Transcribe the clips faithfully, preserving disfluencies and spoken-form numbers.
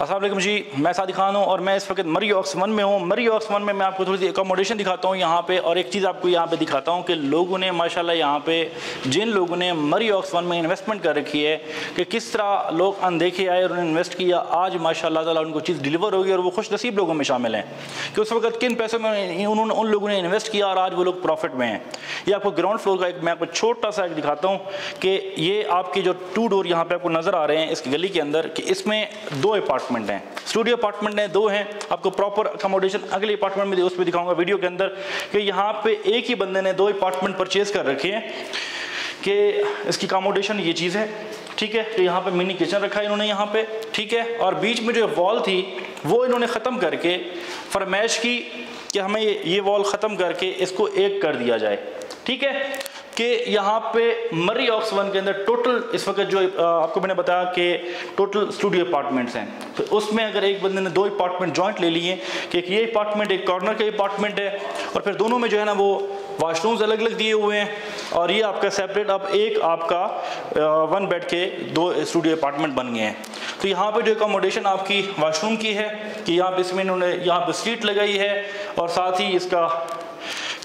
अस्सलाम जी, मैं सादिक खान हूँ और मैं इस वक्त मरी ऑक्स वन में हूँ। मरी ऑक्स वन में मैं आपको थोड़ी सी एकोमोडेशन दिखाता हूँ यहाँ पे, और एक चीज़ आपको यहाँ पे दिखाता हूँ कि लोगों ने माशाल्लाह यहाँ पे जिन लोगों ने मरी ऑक्स वन में इन्वेस्टमेंट कर रखी है कि किस तरह लोग अनदेखे आए और उन्होंने इन्वेस्ट किया। आज माशाल्लाह ताला उनको चीज़ डिलीवर होगी और वो खुश नसीब लोगों में शामिल हैं कि उस वक्त किन पैसों में उन्होंने उन लोगों ने इन्वेस्ट किया और आज वो लोग प्रॉफिट में हैं। ये आपको ग्राउंड फ्लोर का एक मैं आपको छोटा सा एक दिखाता हूँ कि ये आपकी जो टू डोर यहाँ पर आपको नज़र आ रहे हैं इस गली के अंदर कि इसमें दो अपार्टमेंट हैं, स्टूडियो अपार्टमेंट हैं, दो हैं। आपको प्रॉपर अकोमोडेशन अगले अपार्टमेंट में उसमें दिखाऊंगा वीडियो के अंदर कि यहाँ पे एक ही बंदे ने दो अपार्टमेंट परचेज कर रखे हैं कि इसकी अकोमोडेशन ये चीज़ है, ठीक है। तो यहाँ पे मिनी किचन रखा है इन्होंने यहाँ पे, ठीक है। और बीच में जो वॉल थी वो इन्होंने ख़त्म करके फरमाइश की कि हमें ये वॉल ख़त्म करके इसको एक कर दिया जाए, ठीक है। कि यहाँ पे मरी ऑक्स वन के अंदर टोटल इस वक्त जो आपको मैंने बताया कि टोटल स्टूडियो अपार्टमेंट्स हैं, तो उसमें अगर एक बंदे ने दो अपार्टमेंट जॉइंट ले लिए कि एक ये अपार्टमेंट एक कॉर्नर का अपार्टमेंट है और फिर दोनों में जो है ना वो वाशरूम्स अलग अलग दिए हुए हैं और ये आपका सेपरेट अब आप एक आपका वन बेड के दो स्टूडियो अपार्टमेंट बन गए हैं। तो यहाँ पे जो अकोमोडेशन आपकी वाशरूम की है कि यहाँ पर इसमें इन्होंने यहाँ पर सीट लगाई है और साथ ही इसका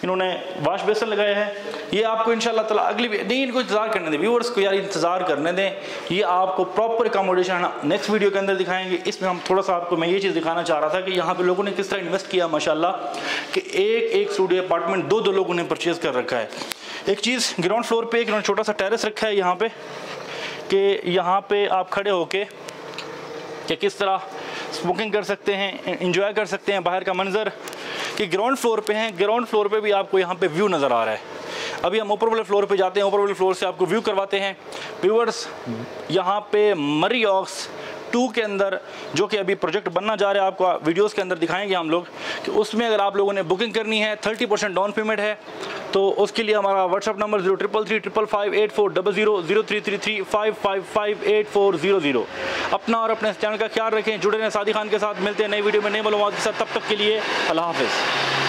इन्होंने वाश बेसन लगाया है। ये आपको इंशाल्लाह ताला अगली नहीं, इनको इंतज़ार करने दें, व्यूअर्स को यार इंतज़ार करने दें। ये आपको प्रॉपर अकोमोडेशन नेक्स्ट वीडियो के अंदर दिखाएंगे। इसमें हम थोड़ा सा आपको मैं ये चीज़ दिखाना चाह रहा था कि यहाँ पे लोगों ने किस तरह इन्वेस्ट किया माशाल्लाह कि एक एक स्टूडियो अपार्टमेंट दो दो लोगों ने परचेज़ कर रखा है। एक चीज़ ग्राउंड फ्लोर पर एक छोटा सा टेरेस रखा है यहाँ पर कि यहाँ पर आप खड़े होके कि किस तरह स्मोकिंग कर सकते हैं, इंजॉय कर सकते हैं बाहर का मंजर कि ग्राउंड फ्लोर पे हैं। ग्राउंड फ्लोर पे भी आपको यहाँ पे व्यू नज़र आ रहा है। अभी हम ऊपर वाले फ्लोर पे जाते हैं, ऊपर वाले फ्लोर से आपको व्यू करवाते हैं। व्यूअर्स, यहाँ पे मरी ऑक्स टू के अंदर जो कि अभी प्रोजेक्ट बनना जा रहा है, आपको वीडियोस के अंदर दिखाएंगे हम लोग कि उसमें अगर आप लोगों ने बुकिंग करनी है थर्टी परसेंट डाउन पेमेंट है, तो उसके लिए हमारा WhatsApp number zero triple three triple five eight four double zero zero three three three five five five eight four zero zero. अपना और अपने चैनल का ख्याल रखें, जुड़े रहें सादिक खान के साथ। मिलते हैं नई वीडियो में नई मालूमात के साथ, तब तक के लिए अल्लाह हाफिज़।